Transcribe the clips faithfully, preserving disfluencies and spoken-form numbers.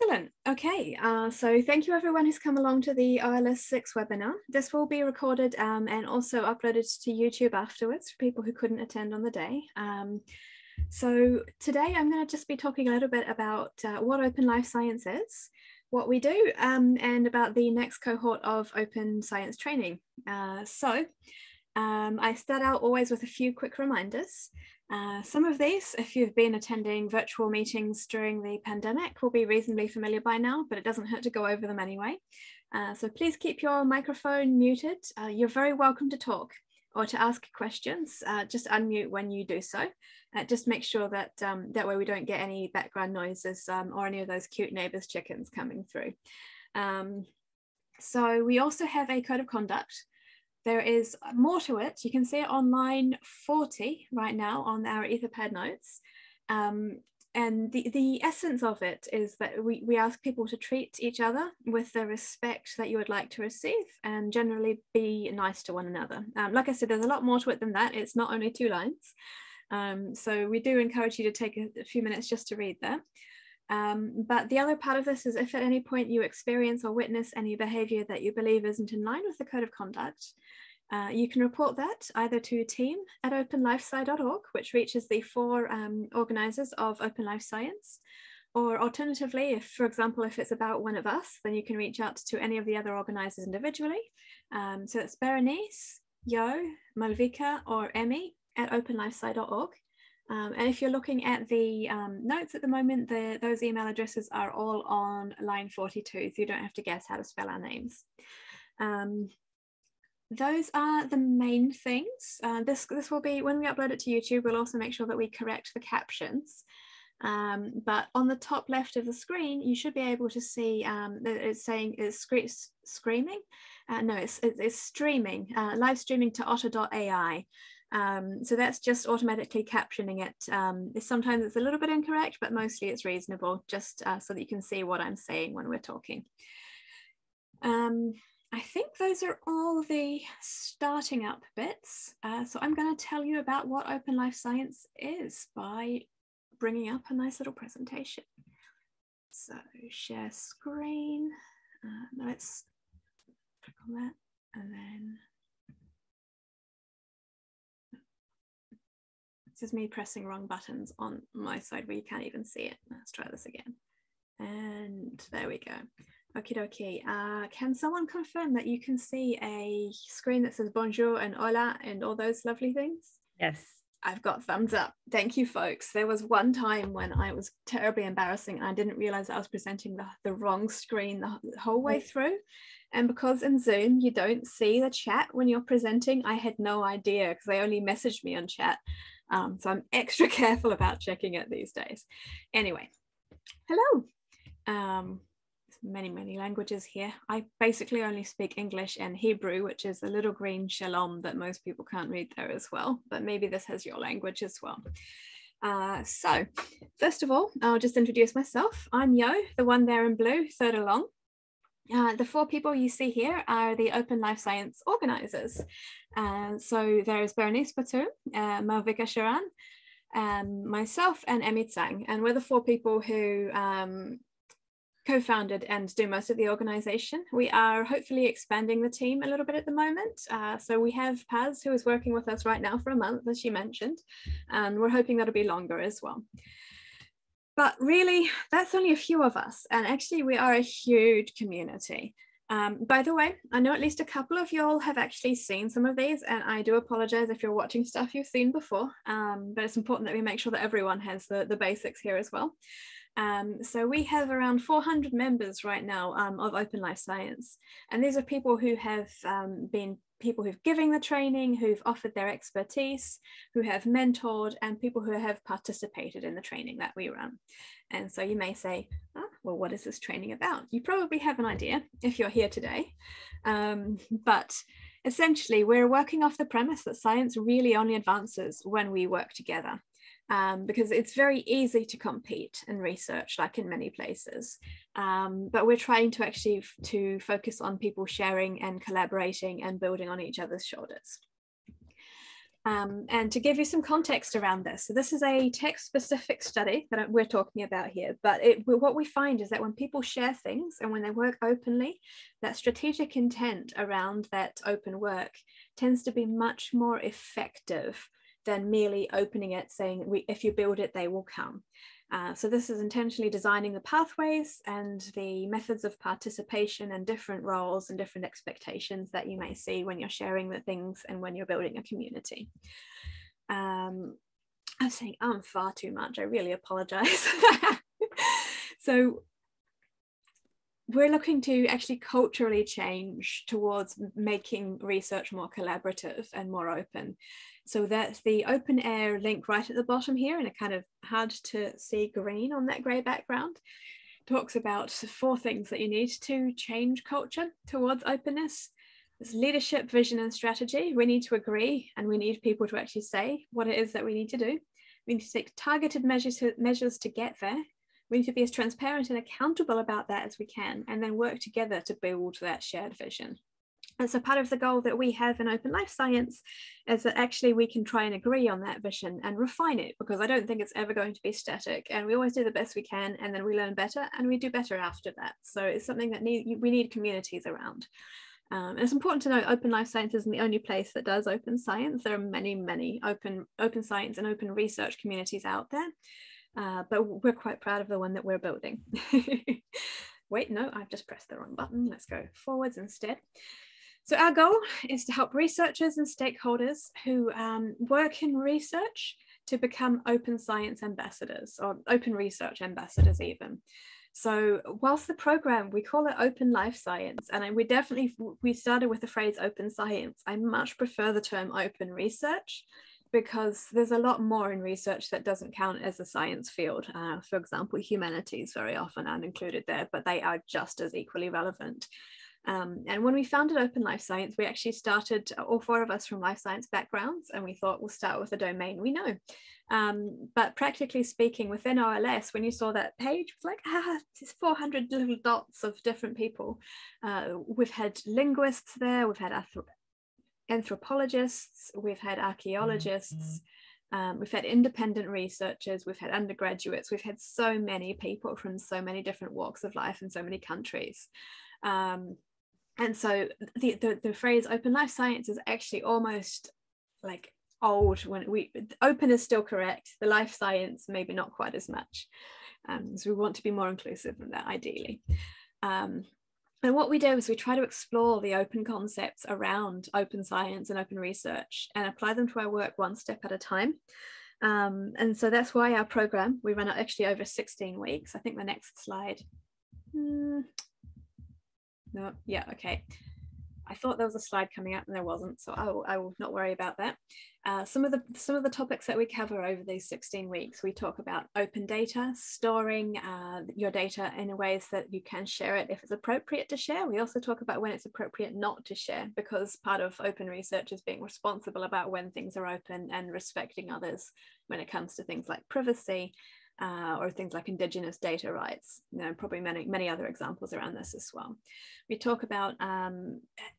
Excellent. Okay, uh, so thank you everyone who's come along to the O L S six webinar. This will be recorded um, and also uploaded to YouTube afterwards for people who couldn't attend on the day. Um, so today I'm going to just be talking a little bit about uh, what Open Life Science is, what we do, um, and about the next cohort of Open Science training. Uh, so um, I start out always with a few quick reminders. Uh, some of these, if you've been attending virtual meetings during the pandemic, will be reasonably familiar by now, but it doesn't hurt to go over them anyway. Uh, so please keep your microphone muted. Uh, you're very welcome to talk or to ask questions. Uh, just unmute when you do so. Uh, just make sure that um, that way we don't get any background noises um, or any of those cute neighbors' chickens coming through. Um, so we also have a code of conduct. There is more to it. You can see it on line forty right now on our Etherpad notes. Um, and the, the essence of it is that we, we ask people to treat each other with the respect that you would like to receive and generally be nice to one another. Um, like I said, there's a lot more to it than that. It's not only two lines. Um, so we do encourage you to take a, a few minutes just to read that. Um, but the other part of this is if at any point you experience or witness any behavior that you believe isn't in line with the code of conduct, uh, you can report that either to team at open life sci dot org, which reaches the four um, organizers of Open Life Science, or alternatively, if, for example, if it's about one of us, then you can reach out to any of the other organizers individually. Um, so it's Berenice, Yo, Malvika, or Emi at open life sci dot org. Um, and if you're looking at the um, notes at the moment, the, those email addresses are all on line forty-two, so you don't have to guess how to spell our names. Um, those are the main things. Uh, this, this will be, when we upload it to YouTube, we'll also make sure that we correct the captions. Um, but on the top left of the screen, you should be able to see um, that it's saying it's scre screaming. Uh, no, it's, it's streaming, uh, live streaming to otter dot A I. Um, so that's just automatically captioning it. Um, sometimes it's a little bit incorrect, but mostly it's reasonable, just uh, so that you can see what I'm saying when we're talking. Um, I think those are all the starting up bits. Uh, so I'm going to tell you about what Open Life Science is by bringing up a nice little presentation. So share screen. Uh, let's click on that and then. This is me pressing wrong buttons on my side where you can't even see it. Let's try this again. And there we go. Okie dokie. Uh, can someone confirm that you can see a screen that says bonjour and hola and all those lovely things? Yes. I've got thumbs up. Thank you, folks. There was one time when I was terribly embarrassing. And I didn't realize I was presenting the, the wrong screen the whole way through. And because in Zoom, you don't see the chat when you're presenting, I had no idea because they only messaged me on chat. Um, so I'm extra careful about checking it these days. Anyway, hello. Um, many, many languages here. I basically only speak English and Hebrew, which is a little green shalom that most people can't read there as well. But maybe this has your language as well. Uh, so first of all, I'll just introduce myself. I'm Yo, the one there in blue, third along. Uh, the four people you see here are the Open Life Science organisers. Uh, so there is Berenice Batu, uh, Malvika Sharan, um, myself, and Emi Tsang. And we're the four people who um, co-founded and do most of the organisation. We are hopefully expanding the team a little bit at the moment. Uh, so we have Paz, who is working with us right now for a month, as she mentioned, and we're hoping that'll be longer as well. But really, that's only a few of us. And actually, we are a huge community. Um, by the way, I know at least a couple of you all have actually seen some of these. And I do apologize if you're watching stuff you've seen before. Um, but it's important that we make sure that everyone has the, the basics here as well. Um, so we have around four hundred members right now um, of Open Life Science. And these are people who have um, been people who've given the training, who've offered their expertise, who have mentored, and people who have participated in the training that we run. And so you may say, ah, well, what is this training about? You probably have an idea if you're here today. Um, but essentially, we're working off the premise that science really only advances when we work together. Um, because it's very easy to compete in research, like in many places. Um, but we're trying to actually to focus on people sharing and collaborating and building on each other's shoulders. Um, and to give you some context around this, so this is a tech-specific study that we're talking about here, but it, what we find is that when people share things and when they work openly, that strategic intent around that open work tends to be much more effective than merely opening it, saying, we, if you build it, they will come. Uh, so this is intentionally designing the pathways and the methods of participation and different roles and different expectations that you may see when you're sharing the things and when you're building a community. Um, I'm saying I'm far too much. I really apologize. So we're looking to actually culturally change towards making research more collaborative and more open. So that's the open air link right at the bottom here, in a kind of hard to see green on that grey background. Talks about four things that you need to change culture towards openness. It's leadership, vision and strategy. We need to agree and we need people to actually say what it is that we need to do. We need to take targeted measures to, measures to get there. We need to be as transparent and accountable about that as we can, and then work together to build that shared vision. And so part of the goal that we have in Open Life Science is that actually we can try and agree on that vision and refine it, because I don't think it's ever going to be static, and we always do the best we can, and then we learn better and we do better after that. So it's something that need, we need communities around. Um, and it's important to know Open Life Science isn't the only place that does open science. There are many, many open, open science and open research communities out there, uh, but we're quite proud of the one that we're building. Wait, no, I've just pressed the wrong button. Let's go forwards instead. So our goal is to help researchers and stakeholders who um, work in research to become open science ambassadors, or open research ambassadors even. So whilst the program, we call it Open Life Science, and I, we definitely, we started with the phrase open science. I much prefer the term open research, because there's a lot more in research that doesn't count as a science field. Uh, for example, humanities very often aren't included there, but they are just as equally relevant. Um, and when we founded Open Life Science, we actually started, all four of us from life science backgrounds, and we thought we'll start with a domain we know. Um, but practically speaking, within O L S, when you saw that page, it's like, ah, it's four hundred little dots of different people. Uh, we've had linguists there, we've had anthropologists, we've had archaeologists, mm-hmm. um, we've had independent researchers, we've had undergraduates, we've had so many people from so many different walks of life in so many countries. Um, And so the, the, the phrase open life science is actually almost like old. When we, open is still correct, the life science maybe not quite as much. Um, so we want to be more inclusive than that, ideally. Um, and what we do is we try to explore the open concepts around open science and open research and apply them to our work one step at a time. Um, and so that's why our program, we run it actually over sixteen weeks. I think the next slide. Hmm. No, yeah, okay. I thought there was a slide coming up and there wasn't, so I will, I will not worry about that. Uh, some of the some of the topics that we cover over these sixteen weeks, we talk about open data, storing uh, your data in ways that you can share it if it's appropriate to share. We also talk about when it's appropriate not to share, because part of open research is being responsible about when things are open and respecting others when it comes to things like privacy Uh, or things like indigenous data rights, you know, probably many, many other examples around this as well. We talk about um,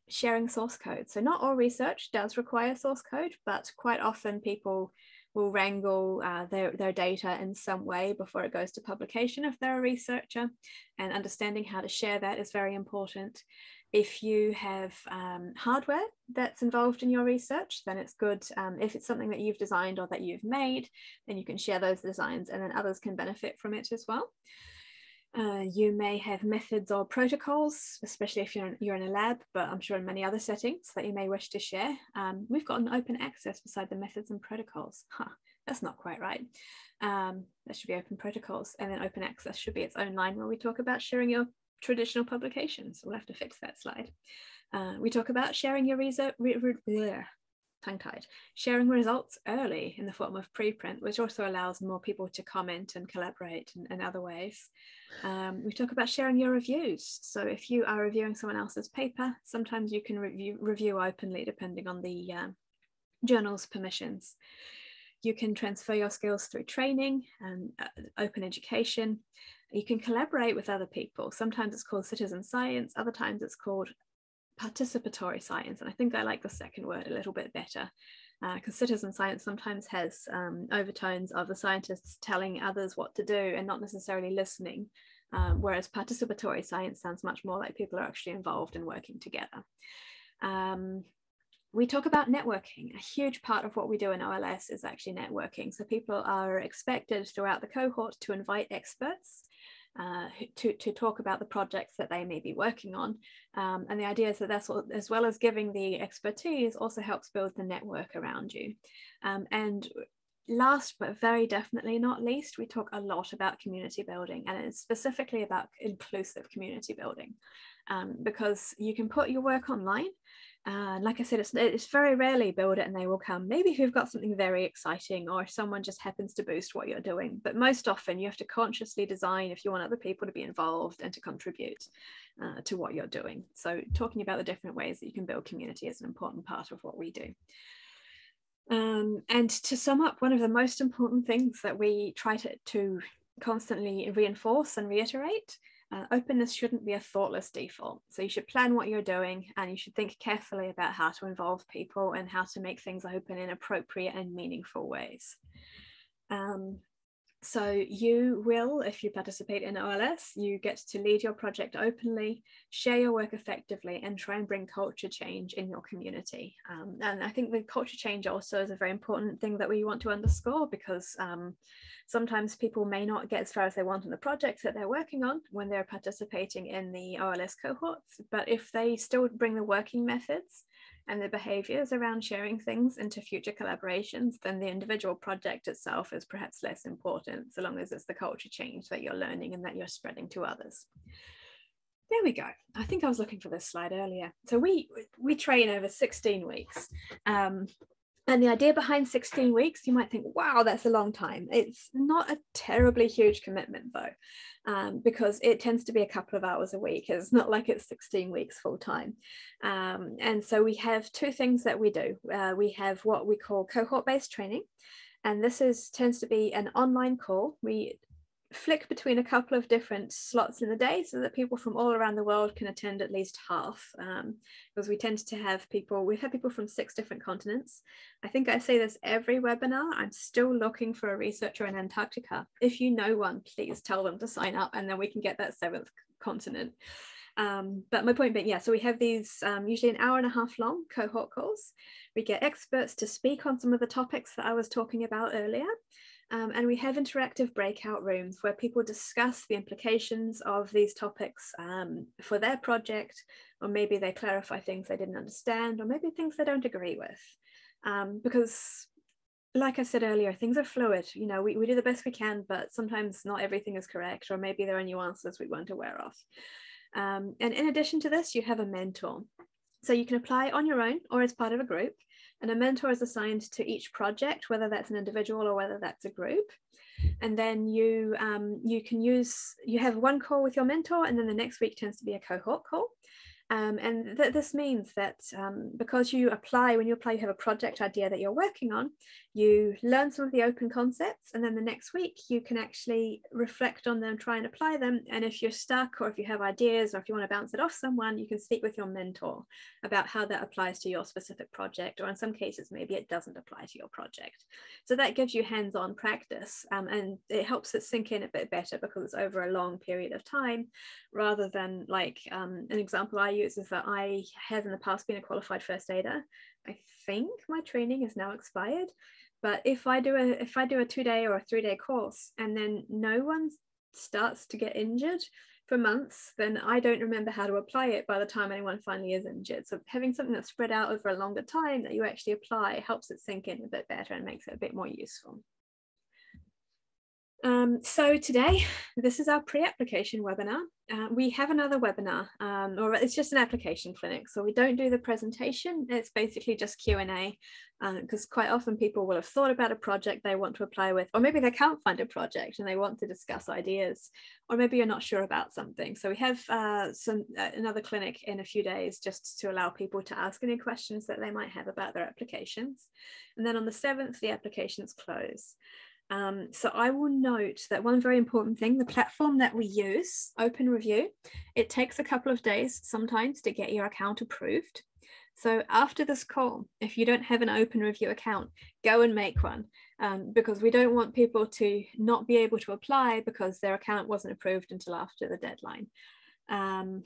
sharing source code. So not all research does require source code, but quite often people will wrangle uh, their, their data in some way before it goes to publication if they're a researcher, and understanding how to share that is very important. If you have um, hardware that's involved in your research, then it's good. Um, if it's something that you've designed or that you've made, then you can share those designs and then others can benefit from it as well. Uh, you may have methods or protocols, especially if you're in, you're in a lab, but I'm sure in many other settings that you may wish to share. Um, we've got an open access beside the methods and protocols. Huh, that's not quite right. Um, that should be open protocols, and then open access should be its own line where we talk about sharing your traditional publications. We'll have to fix that slide. Uh, we talk about sharing your research, re re bleh, tongue-tied, sharing results early in the form of preprint, which also allows more people to comment and collaborate in, in other ways. Um, we talk about sharing your reviews. So if you are reviewing someone else's paper, sometimes you can review, review openly depending on the uh, journal's permissions. You can transfer your skills through training and uh, open education. You can collaborate with other people. Sometimes it's called citizen science, other times it's called participatory science. And I think I like the second word a little bit better. because uh, citizen science sometimes has um, overtones of the scientists telling others what to do and not necessarily listening, um, whereas participatory science sounds much more like people are actually involved and working together. Um, We talk about networking. A huge part of what we do in O L S is actually networking. So people are expected throughout the cohort to invite experts uh, to, to talk about the projects that they may be working on. Um, and the idea is that that's what, as well as giving the expertise, also helps build the network around you. Um, and last, but very definitely not least, we talk a lot about community building, and it's specifically about inclusive community building, um, because you can put your work online. Uh, like I said, it's, it's very rarely build it and they will come. Maybe if you've got something very exciting or if someone just happens to boost what you're doing, but most often you have to consciously design if you want other people to be involved and to contribute uh, to what you're doing. So talking about the different ways that you can build community is an important part of what we do. Um, and to sum up, one of the most important things that we try to, to constantly reinforce and reiterate, Uh, openness shouldn't be a thoughtless default. So you should plan what you're doing and you should think carefully about how to involve people and how to make things open in appropriate and meaningful ways. Um, so you will, if you participate in O L S, you get to lead your project openly, share your work effectively, and try and bring culture change in your community. Um, and I think the culture change also is a very important thing that we want to underscore, because um, sometimes people may not get as far as they want in the projects that they're working on when they're participating in the O L S cohorts. But if they still bring the working methods and the behaviours around sharing things into future collaborations, then the individual project itself is perhaps less important, so long as it's the culture change that you're learning and that you're spreading to others. There we go. I think I was looking for this slide earlier. So we we train over sixteen weeks. Um, and the idea behind sixteen weeks, you might think, wow, that's a long time. It's not a terribly huge commitment though, um, because it tends to be a couple of hours a week. It's not like it's sixteen weeks full time. Um, and so we have two things that we do. Uh, we have what we call cohort-based training. And this is tends to be an online call. We flick between a couple of different slots in the day so that people from all around the world can attend at least half, um, because we tend to have people, we've had people from six different continents. I think I say this every webinar, I'm still looking for a researcher in Antarctica. If you know one, please tell them to sign up and then we can get that seventh continent. Um, but my point being, yeah, so we have these um, usually an hour and a half long cohort calls. We get experts to speak on some of the topics that I was talking about earlier. Um, and we have interactive breakout rooms where people discuss the implications of these topics um, for their project, or maybe they clarify things they didn't understand, or maybe things they don't agree with. Um, because, like I said earlier, things are fluid. You know, we, we do the best we can, but sometimes not everything is correct, or maybe there are nuances we weren't aware of. Um, and in addition to this, you have a mentor. So you can apply on your own or as part of a group. And a mentor is assigned to each project, whether that's an individual or whether that's a group. And then you, um, you can use, you have one call with your mentor, and then the next week tends to be a cohort call. Um, and th this means that um, because you apply, when you apply, you have a project idea that you're working on, you learn some of the open concepts, and then the next week you can actually reflect on them, try and apply them. And if you're stuck, or if you have ideas, or if you want to bounce it off someone, you can speak with your mentor about how that applies to your specific project, or in some cases, maybe it doesn't apply to your project. So that gives you hands-on practice, um, and it helps it sink in a bit better because it's over a long period of time, rather than like um, an example I use is that I have in the past been a qualified first aider. I think my training is now expired, but if I do a if I do a two-day or a three-day course and then no one starts to get injured for months, then I don't remember how to apply it by the time anyone finally is injured. So having something that's spread out over a longer time that you actually apply helps it sink in a bit better and makes it a bit more useful. Um, so today, this is our pre-application webinar. Uh, we have another webinar, um, or it's just an application clinic. So we don't do the presentation. It's basically just Q and A, because um, quite often people will have thought about a project they want to apply with, or maybe they can't find a project and they want to discuss ideas, or maybe you're not sure about something. So we have uh, some uh, another clinic in a few days just to allow people to ask any questions that they might have about their applications. And then on the seventh, the applications close. Um, so I will note that one very important thing, the platform that we use, Open Review, it takes a couple of days sometimes to get your account approved. So after this call, if you don't have an Open Review account, go and make one, um, because we don't want people to not be able to apply because their account wasn't approved until after the deadline. Um,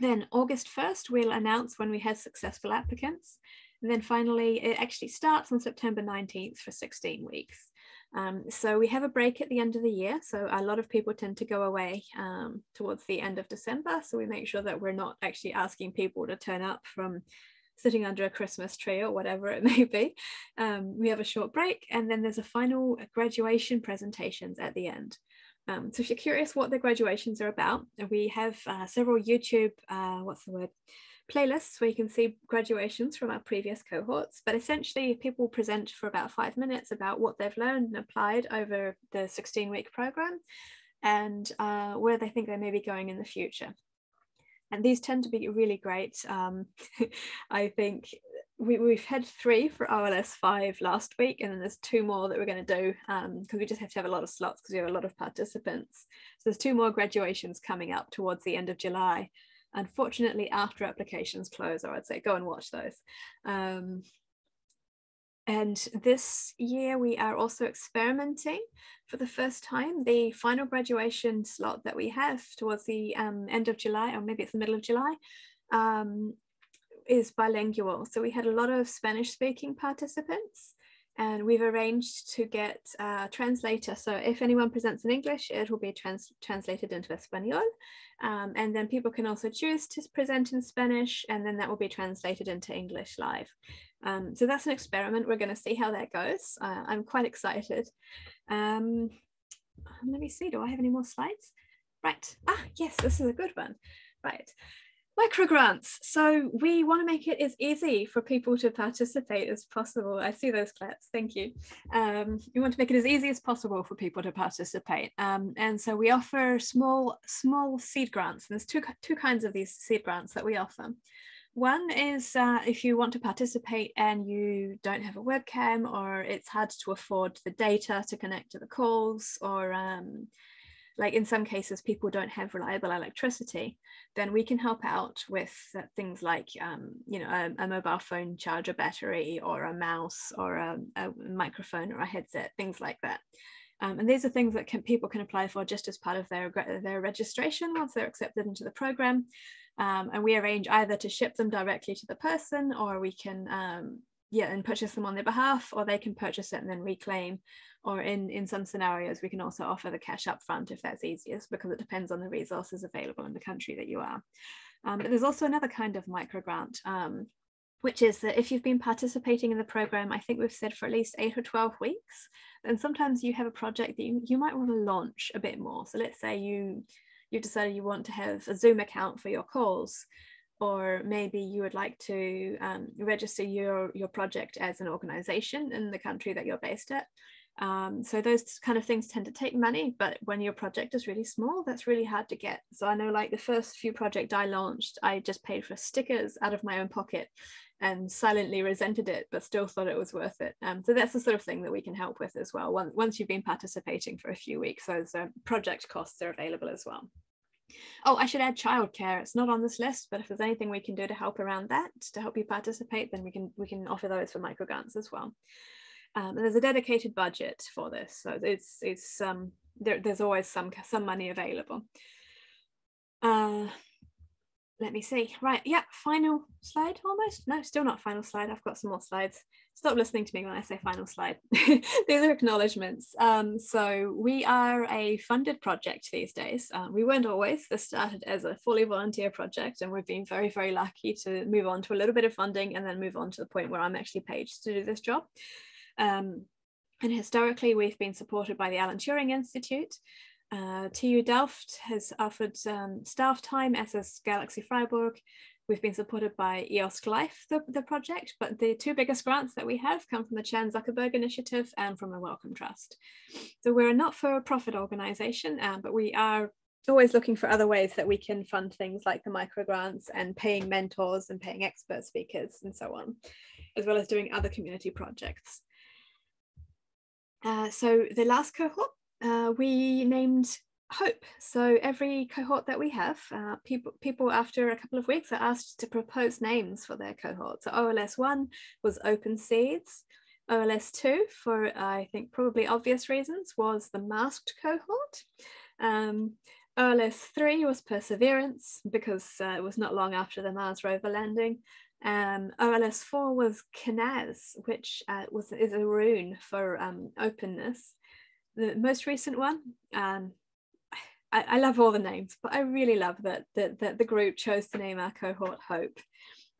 then August first, we'll announce when we have successful applicants. And then finally, it actually starts on September nineteenth for sixteen weeks. Um, so we have a break at the end of the year. So a lot of people tend to go away um, towards the end of December. So we make sure that we're not actually asking people to turn up from sitting under a Christmas tree or whatever it may be. Um, we have a short break, and then there's a final graduation presentations at the end. Um, so if you're curious what the graduations are about, we have uh, several YouTube, uh, what's the word, playlists where you can see graduations from our previous cohorts. But essentially people present for about five minutes about what they've learned and applied over the sixteen week program, and uh, where they think they may be going in the future. And these tend to be really great. Um, I think we, we've had three for O L S five last week, and then there's two more that we're going to do because um, we just have to have a lot of slots because we have a lot of participants. So there's two more graduations coming up towards the end of July. Unfortunately, after applications close, or I'd say go and watch those. Um, And this year we are also experimenting for the first time. The final graduation slot that we have towards the um, end of July, or maybe it's the middle of July, um, is bilingual. So we had a lot of Spanish speaking participants, and we've arranged to get a translator. So if anyone presents in English, it will be trans translated into Espanol. Um, and then people can also choose to present in Spanish, and then that will be translated into English live. Um, so that's an experiment. We're going to see how that goes. Uh, I'm quite excited. Um, let me see, do I have any more slides? Right. Ah, yes, this is a good one. Right. Microgrants. So we want to make it as easy for people to participate as possible. I see those claps. Thank you. Um, we want to make it as easy as possible for people to participate. Um, and so we offer small, small seed grants. And there's two, two kinds of these seed grants that we offer. One is uh, if you want to participate and you don't have a webcam, or it's hard to afford the data to connect to the calls, or um, like in some cases people don't have reliable electricity, then we can help out with things like um, you know, a, a mobile phone charger battery, or a mouse, or a, a microphone, or a headset, things like that. Um, and these are things that can, people can apply for just as part of their, their registration once they're accepted into the program. Um, and we arrange either to ship them directly to the person, or we can um, yeah, and purchase them on their behalf, or they can purchase it and then reclaim. Or in, in some scenarios, we can also offer the cash up front if that's easiest, because it depends on the resources available in the country that you are. Um, but there's also another kind of microgrant, um, which is that if you've been participating in the program, I think we've said for at least eight or twelve weeks, then sometimes you have a project that you, you might want to launch a bit more. So let's say you, you've decided you want to have a Zoom account for your calls, or maybe you would like to um, register your, your project as an organization in the country that you're based at. Um, so those kind of things tend to take money, but when your project is really small, that's really hard to get. So I know, like the first few projects I launched, I just paid for stickers out of my own pocket and silently resented it, but still thought it was worth it. Um, so that's the sort of thing that we can help with as well. Once, once you've been participating for a few weeks, those uh, project costs are available as well. Oh, I should add childcare. It's not on this list, but if there's anything we can do to help around that, to help you participate, then we can, we can offer those for microgrants as well. Um, and there's a dedicated budget for this, so it's it's um, there, there's always some some money available. Uh, let me see. Right, yeah, final slide almost. No, still not final slide. I've got some more slides. Stop listening to me when I say final slide. These are acknowledgements. Um, so we are a funded project these days. Uh, we weren't always. This started as a fully volunteer project, and we've been very, very lucky to move on to a little bit of funding and then move on to the point where I'm actually paid to do this job. Um, and historically, we've been supported by the Alan Turing Institute. Uh, T U Delft has offered um, staff time, as has Galaxy Freiburg. We've been supported by E O S C Life, the, the project, but the two biggest grants that we have come from the Chan Zuckerberg Initiative and from the Wellcome Trust. So we're a not-for-profit organisation, um, but we are always looking for other ways that we can fund things like the microgrants and paying mentors and paying expert speakers and so on, as well as doing other community projects. Uh, so the last cohort, uh, we named hope. So every cohort that we have, uh, people, people after a couple of weeks are asked to propose names for their cohort. So O L S one was Open Seeds. O L S two, for I think probably obvious reasons, was the masked cohort. Um, O L S three was Perseverance, because uh, it was not long after the Mars rover landing. Um, O L S four was Knaz, which uh, was, is a rune for um, openness. The most recent one, um, I, I love all the names, but I really love that, that, that the group chose to name our cohort Hope.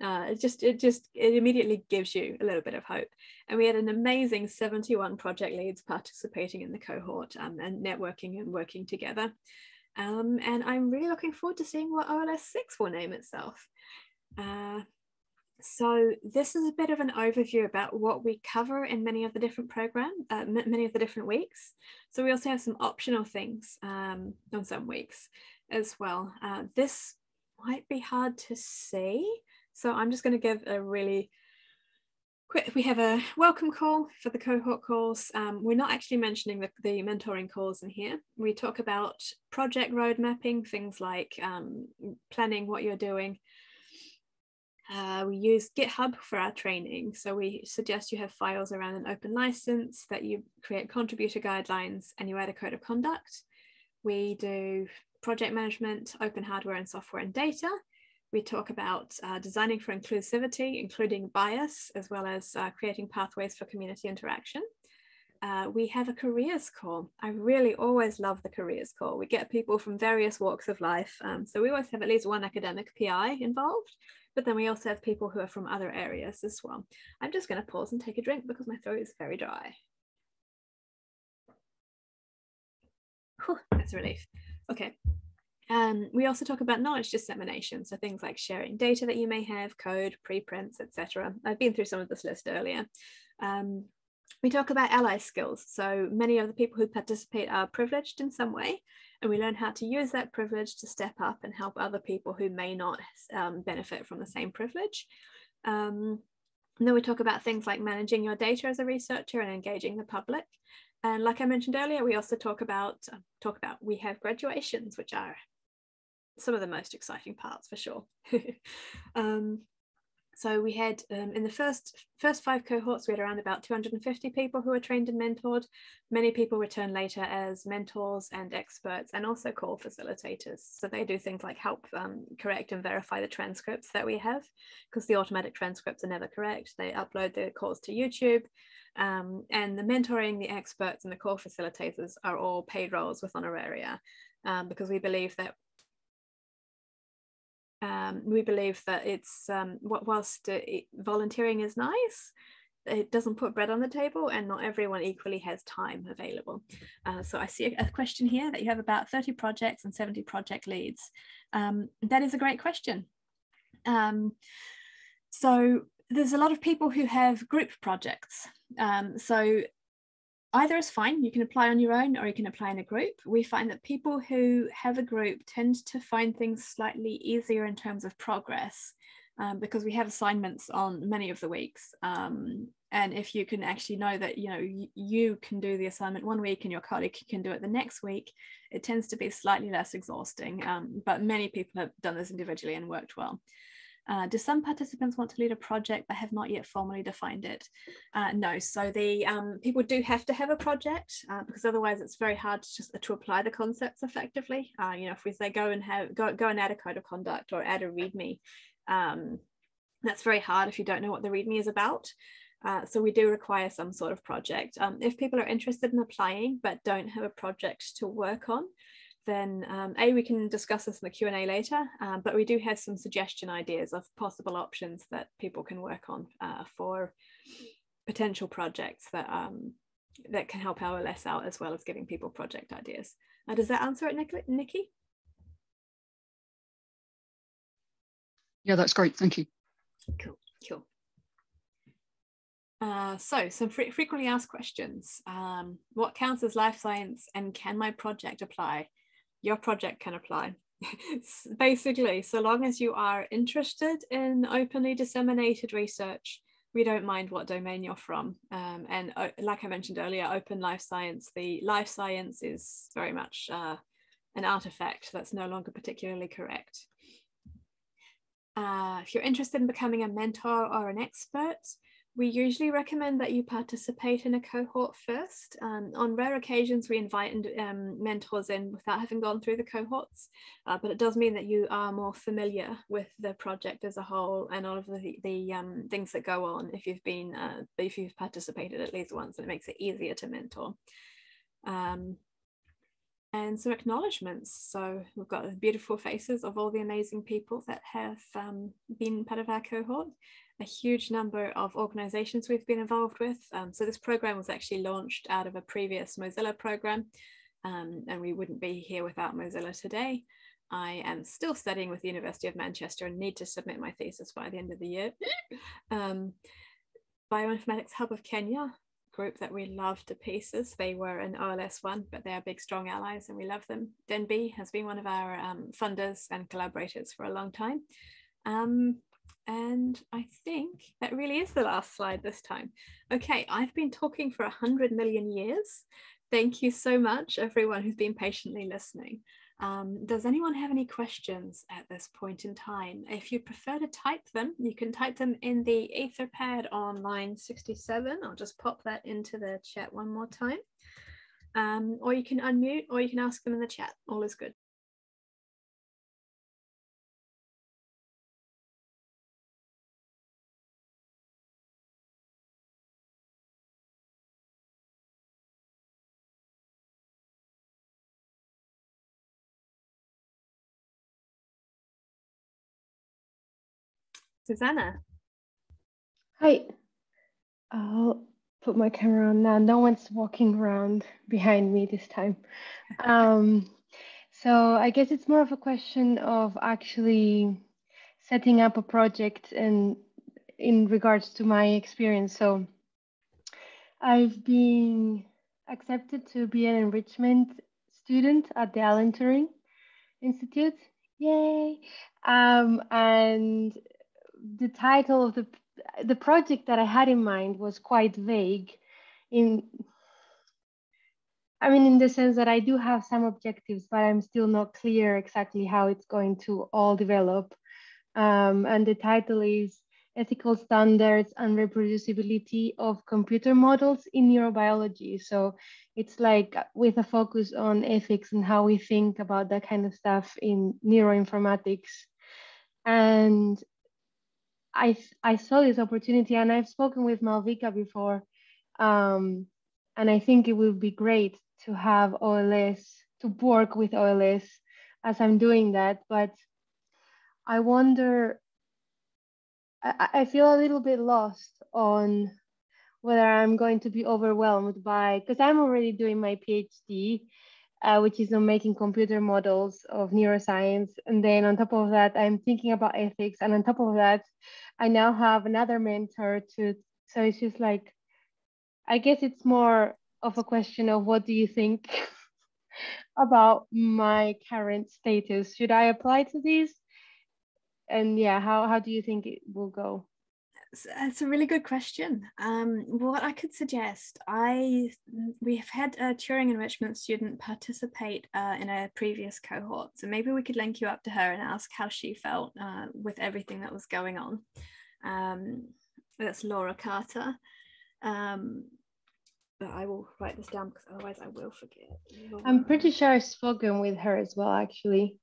Uh, it just, it just, it immediately gives you a little bit of hope. And we had an amazing seventy-one project leads participating in the cohort um, and networking and working together. Um, and I'm really looking forward to seeing what O L S six will name itself. Uh, So this is a bit of an overview about what we cover in many of the different programs, uh, many of the different weeks. So we also have some optional things um, on some weeks as well. Uh, this might be hard to see, so I'm just going to give a really quick, we have a welcome call for the cohort calls. Um, we're not actually mentioning the, the mentoring calls in here. We talk about project road mapping, things like um, planning what you're doing. Uh, we use GitHub for our training. So we suggest you have files around an open license, that you create contributor guidelines, and you add a code of conduct. We do project management, open hardware and software and data. We talk about uh, designing for inclusivity, including bias, as well as uh, creating pathways for community interaction. Uh, we have a careers call. I really always love the careers call. We get people from various walks of life. Um, so we always have at least one academic P I involved, but then we also have people who are from other areas as well. I'm just going to pause and take a drink because my throat is very dry. Whew, that's a relief. Okay. Um, we also talk about knowledge dissemination. So things like sharing data that you may have, code, preprints, et cetera. I've been through some of this list earlier. Um, We talk about ally skills. So many of the people who participate are privileged in some way, and we learn how to use that privilege to step up and help other people who may not um, benefit from the same privilege. Um, and then we talk about things like managing your data as a researcher and engaging the public. And like I mentioned earlier, we also talk about, uh, talk about we have graduations, which are some of the most exciting parts for sure. um, So we had um, in the first first five cohorts, we had around about two hundred fifty people who were trained and mentored. Many people return later as mentors and experts and also call facilitators. So they do things like help um, correct and verify the transcripts that we have, because the automatic transcripts are never correct. They upload their calls to YouTube. Um, and the mentoring, the experts and the call facilitators are all paid roles with honoraria, um, because we believe that Um, we believe that it's um, whilst uh, volunteering is nice, it doesn't put bread on the table, and not everyone equally has time available. Uh, so I see a question here that you have about thirty projects and seventy project leads. Um, that is a great question. Um, so there's a lot of people who have group projects. Um, so either is fine. You can apply on your own or you can apply in a group. We find that people who have a group tend to find things slightly easier in terms of progress, um, because we have assignments on many of the weeks. Um, and if you can actually know that, you know, y you can do the assignment one week and your colleague can do it the next week, it tends to be slightly less exhausting. Um, but many people have done this individually and worked well. Uh, do some participants want to lead a project but have not yet formally defined it? Uh, no, so the um, people do have to have a project, uh, because otherwise it's very hard to, just, to apply the concepts effectively. Uh, you know, if we say go and have go, go and add a code of conduct or add a README, um, that's very hard if you don't know what the README is about. Uh, so we do require some sort of project. Um, if people are interested in applying but don't have a project to work on, then um, A, we can discuss this in the Q and A later, um, but we do have some suggestion ideas of possible options that people can work on uh, for potential projects that um, that can help O L S out, as well as giving people project ideas. Uh, does that answer it, Nikki? Yeah, that's great. Thank you. Cool, cool. Uh, so, some fre frequently asked questions. Um, what counts as life science, and can my project apply? Your project can apply. Basically, so long as you are interested in openly disseminated research, we don't mind what domain you're from. Um, and uh, like I mentioned earlier, Open Life Science, the life science is very much uh, an artifact that's no longer particularly correct. Uh, if you're interested in becoming a mentor or an expert, we usually recommend that you participate in a cohort first. Um, on rare occasions, we invite um, mentors in without having gone through the cohorts, uh, but it does mean that you are more familiar with the project as a whole and all of the, the um, things that go on if you've been, uh, if you've participated at least once, and it makes it easier to mentor. Um, and some acknowledgements. So we've got the beautiful faces of all the amazing people that have um, been part of our cohort. A huge number of organizations we've been involved with. Um, so this program was actually launched out of a previous Mozilla program, um, and we wouldn't be here without Mozilla today. I am still studying with the University of Manchester and need to submit my thesis by the end of the year. um, Bioinformatics Hub of Kenya, group that we love to pieces. They were an O L S one, but they are big, strong allies and we love them. Denby has been one of our um, funders and collaborators for a long time. Um, And I think that really is the last slide this time. Okay, I've been talking for one hundred million years. Thank you so much, everyone who's been patiently listening. Um, does anyone have any questions at this point in time? If you prefer to type them, you can type them in the Etherpad on line sixty-seven. I'll just pop that into the chat one more time. Um, or you can unmute, or you can ask them in the chat. All is good. Susanna. Hi. I'll put my camera on now. No one's walking around behind me this time. Um, so I guess it's more of a question of actually setting up a project and in regards to my experience. So I've been accepted to be an enrichment student at the Alan Turing Institute. Yay. Um, and the title of the the project that I had in mind was quite vague in I mean in the sense that I do have some objectives, but I'm still not clear exactly how it's going to all develop, um, and the title is Ethical Standards and Reproducibility of Computer Models in Neurobiology. So it's like with a focus on ethics and how we think about that kind of stuff in neuroinformatics. And I, I saw this opportunity, and I've spoken with Malvika before, um, and I think it would be great to have O L S, to work with O L S as I'm doing that. But I wonder, I, I feel a little bit lost on whether I'm going to be overwhelmed by, because I'm already doing my PhD, uh, which is on making computer models of neuroscience. And then on top of that, I'm thinking about ethics. And on top of that, I now have another mentor to, so it's just like, I guess it's more of a question of what do you think about my current status? Should I apply to this? And yeah, how, how do you think it will go? That's a really good question. Um, what I could suggest, I we have had a Turing enrichment student participate uh, in a previous cohort, so maybe we could link you up to her and ask how she felt uh, with everything that was going on. Um, that's Laura Carter. Um, but I will write this down because otherwise I will forget. Laura. I'm pretty sure I've spoken with her as well, actually,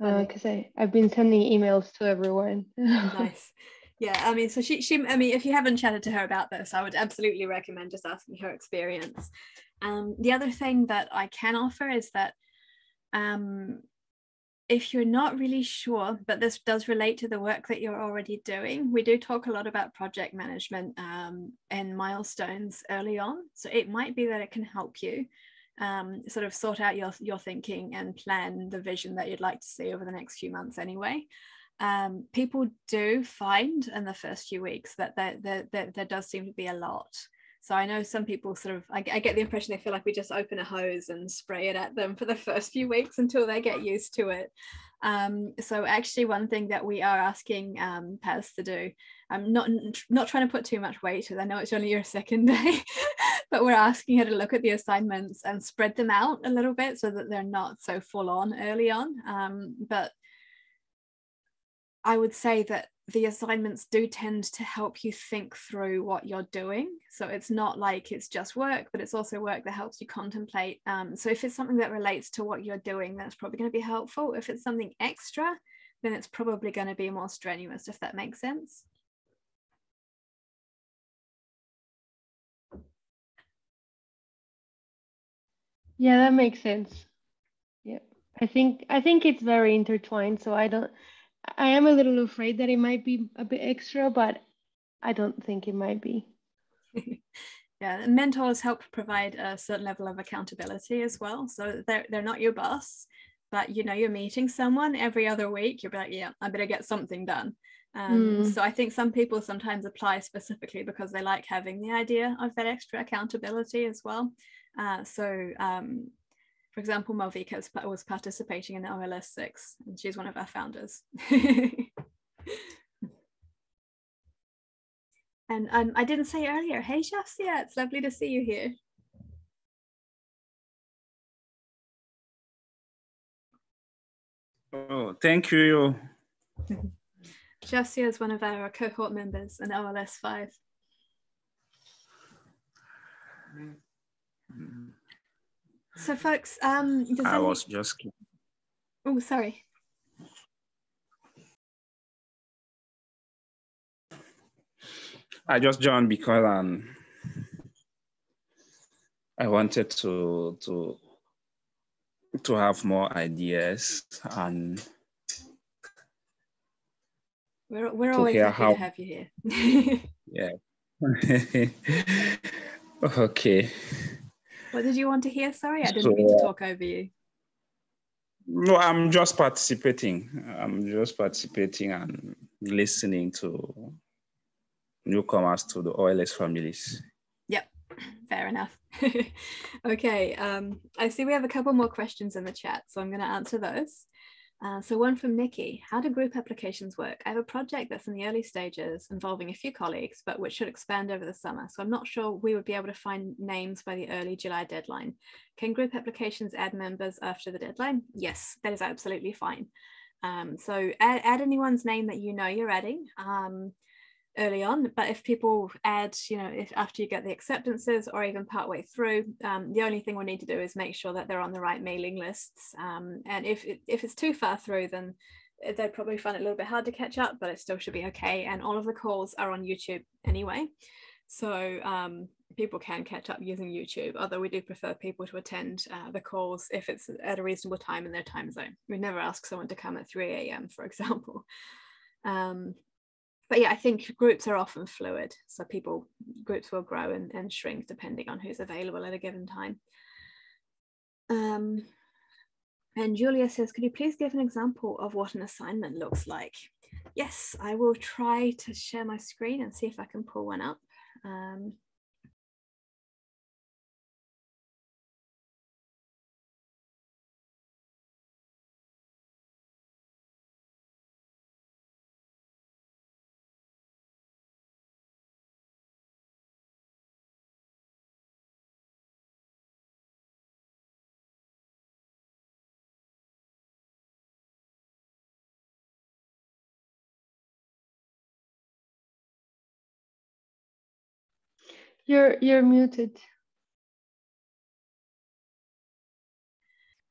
because uh, I I've been sending emails to everyone. Nice. Yeah, I mean, so she, she, I mean, if you haven't chatted to her about this, I would absolutely recommend just asking her experience. Um, the other thing that I can offer is that um, if you're not really sure, but this does relate to the work that you're already doing, we do talk a lot about project management um, and milestones early on. So it might be that it can help you um, sort of sort out your, your thinking and plan the vision that you'd like to see over the next few months anyway. Um, people do find in the first few weeks that there, there, there, there does seem to be a lot. So I know some people sort of, I, I get the impression they feel like we just open a hose and spray it at them for the first few weeks until they get used to it. Um, so actually one thing that we are asking um, Paz to do, I'm not, not trying to put too much weight, because I know it's only your second day, but we're asking her to look at the assignments and spread them out a little bit so that they're not so full on early on. Um, but I would say that the assignments do tend to help you think through what you're doing. So it's not like it's just work, but it's also work that helps you contemplate. Um, so if it's something that relates to what you're doing, that's probably going to be helpful. If it's something extra, then it's probably going to be more strenuous, if that makes sense. Yeah, that makes sense. Yeah, I think, I think it's very intertwined. So I don't, I am a little afraid that it might be a bit extra, but I don't think it might be. Yeah, and mentors help provide a certain level of accountability as well. So they're, they're not your boss, but you know, you're meeting someone every other week. You're like, yeah, I better get something done. Um, mm. So I think some people sometimes apply specifically because they like having the idea of that extra accountability as well. Uh, so, um, for example, Malvika was participating in the O L S six, and she's one of our founders. And um, I didn't say earlier, hey, Josiah, it's lovely to see you here. Oh, thank you. Josiah is one of our cohort members in O L S five. Mm. So folks, um, does I any... was just kidding. Oh, sorry. I just joined because um, I wanted to to to have more ideas, and we're we're always happy how... to have you here. Yeah. Okay. What did you want to hear? Sorry, I didn't so, mean to talk over you. No, I'm just participating. I'm just participating and listening to newcomers to the O L S families. Yep, fair enough. Okay, um, I see we have a couple more questions in the chat, so I'm going to answer those. Uh, so one from Nikki, how do group applications work? I have a project that's in the early stages involving a few colleagues, but which should expand over the summer. So I'm not sure we would be able to find names by the early July deadline. Can group applications add members after the deadline? Yes, that is absolutely fine. Um, so add, add anyone's name that you know you're adding um, early on. But if people add, you know, if after you get the acceptances or even partway through, um, the only thing we need to do is make sure that they're on the right mailing lists. Um, and if, it, if it's too far through, then they'd probably find it a little bit hard to catch up, but it still should be okay. And all of the calls are on YouTube anyway. So um, people can catch up using YouTube, although we do prefer people to attend uh, the calls if it's at a reasonable time in their time zone. We never ask someone to come at three A M, for example. Um, But yeah, I think groups are often fluid. So people, groups will grow and, and shrink depending on who's available at a given time. Um, and Julia says, could you please give an example of what an assignment looks like? Yes, I will try to share my screen and see if I can pull one up. Um, You're, you're muted.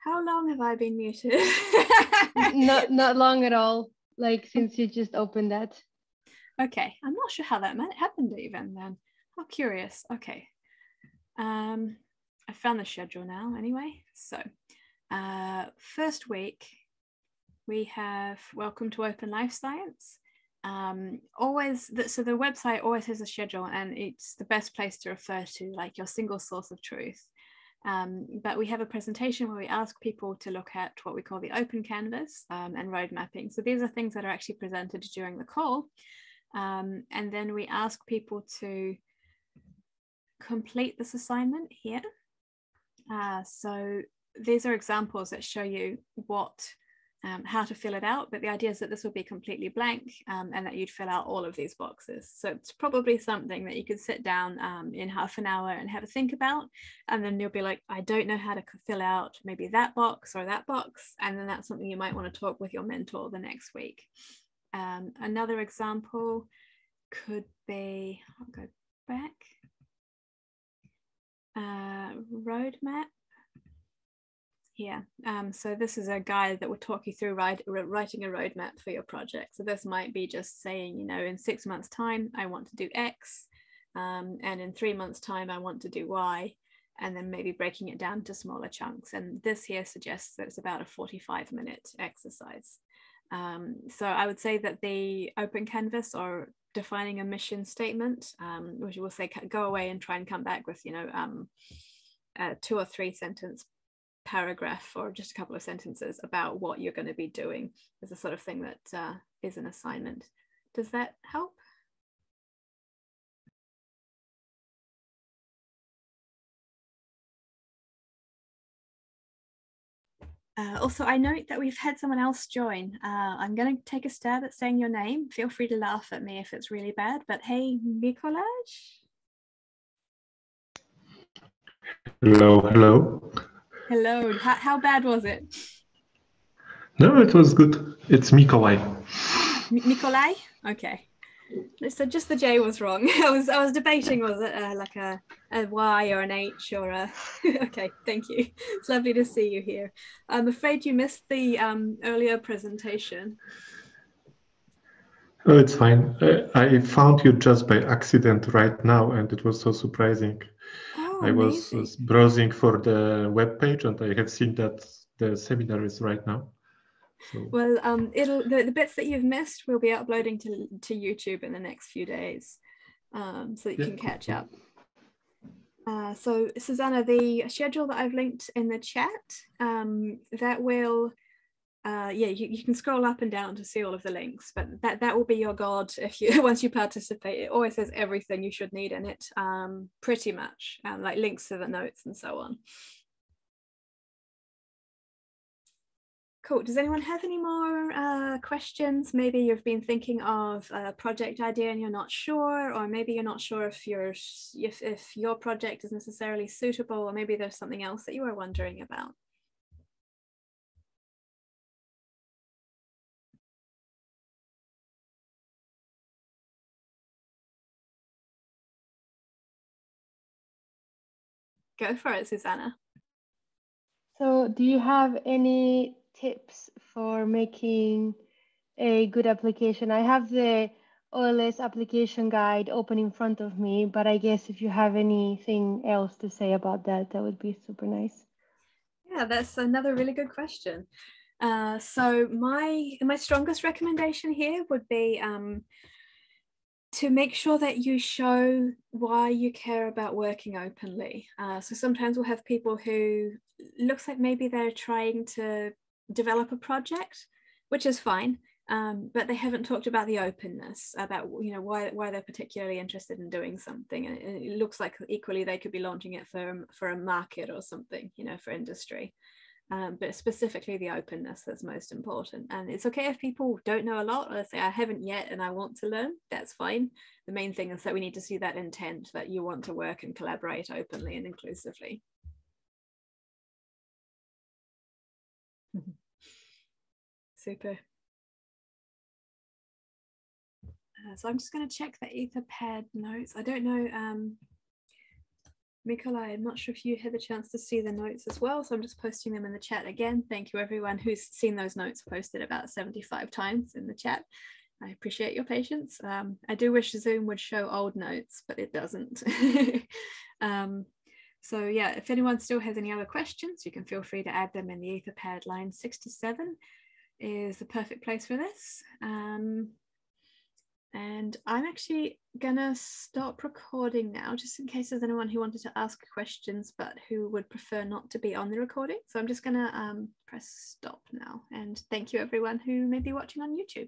How long have I been muted? not, not long at all, like since you just opened that. Okay, I'm not sure how that happened even then. How curious, okay. Um, I found the schedule now anyway. So uh, first week, we have Welcome to Open Life Science. Um, always, the, so the website always has a schedule, and it's the best place to refer to, like, your single source of truth. Um, but we have a presentation where we ask people to look at what we call the open canvas um, and road mapping. So these are things that are actually presented during the call. Um, and then we ask people to complete this assignment here. Uh, so these are examples that show you what um, how to fill it out, but the idea is that this would be completely blank um, and that you'd fill out all of these boxes. So it's probably something that you could sit down um, in half an hour and have a think about, and then you'll be like, I don't know how to fill out maybe that box or that box, and then that's something you might want to talk with your mentor the next week. Um, another example could be, I'll go back, uh, roadmap. Yeah, um, so this is a guide that will talk you through write, writing a roadmap for your project. So this might be just saying, you know, in six months' time, I want to do X, um, and in three months' time, I want to do Y, and then maybe breaking it down to smaller chunks. And this here suggests that it's about a forty-five minute exercise. Um, so I would say that the open canvas or defining a mission statement, um, which will say go away and try and come back with, you know, um, uh, two or three sentence paragraph or just a couple of sentences about what you're going to be doing, is the sort of thing that uh, is an assignment. Does that help? Uh, also, I note that we've had someone else join. Uh, I'm going to take a stab at saying your name. Feel free to laugh at me if it's really bad, but hey, Mikolaj. Hello, hello. Hello, how, how bad was it? No, it was good. It's Mikolaj. Mikolaj? Okay. So just the J was wrong. I was I was debating, was it uh, like a, a Y or an H or a... Okay, thank you. It's lovely to see you here. I'm afraid you missed the um, earlier presentation. Oh, it's fine. I, I found you just by accident right now, and it was so surprising. Oh, I was amazing. Browsing for the web page, and I have seen that the seminar is right now. So. Well, um, it'll the, the bits that you've missed we'll be uploading to, to YouTube in the next few days, um, so that you yeah. can catch up. Uh, so, Susanna, the schedule that I've linked in the chat, um, that will, uh, yeah, you, you can scroll up and down to see all of the links, but that, that will be your guide if you once you participate. It always has everything you should need in it, um, pretty much, um, like links to the notes and so on. Cool. Does anyone have any more uh, questions? Maybe you've been thinking of a project idea and you're not sure, or maybe you're not sure if, you're, if, if your project is necessarily suitable, or maybe there's something else that you are wondering about. Go for it, Susanna. So do you have any tips for making a good application? I have the O L S application guide open in front of me, but I guess if you have anything else to say about that, that would be super nice. Yeah, that's another really good question. Uh, so my, my strongest recommendation here would be um, to make sure that you show why you care about working openly. Uh, so sometimes we'll have people who looks like maybe they're trying to develop a project, which is fine, um, but they haven't talked about the openness, about you know why why they're particularly interested in doing something, and it, it looks like equally they could be launching it for for a market or something, you know, for industry, um, but specifically the openness that's most important. And it's okay if people don't know a lot, or say I haven't yet and I want to learn. That's fine. The main thing is that we need to see that intent that you want to work and collaborate openly and inclusively. Super. Uh, so I'm just going to check the Etherpad notes. I don't know, um, Mikolaj, I'm not sure if you had the chance to see the notes as well, so I'm just posting them in the chat again. Thank you everyone who's seen those notes posted about seventy-five times in the chat. I appreciate your patience. Um, I do wish Zoom would show old notes, but it doesn't. um, So yeah, if anyone still has any other questions, you can feel free to add them in the Etherpad. Line sixty-seven is the perfect place for this. Um, and I'm actually gonna stop recording now, just in case there's anyone who wanted to ask questions, but who would prefer not to be on the recording. So I'm just gonna um, press stop now. And thank you everyone who may be watching on YouTube.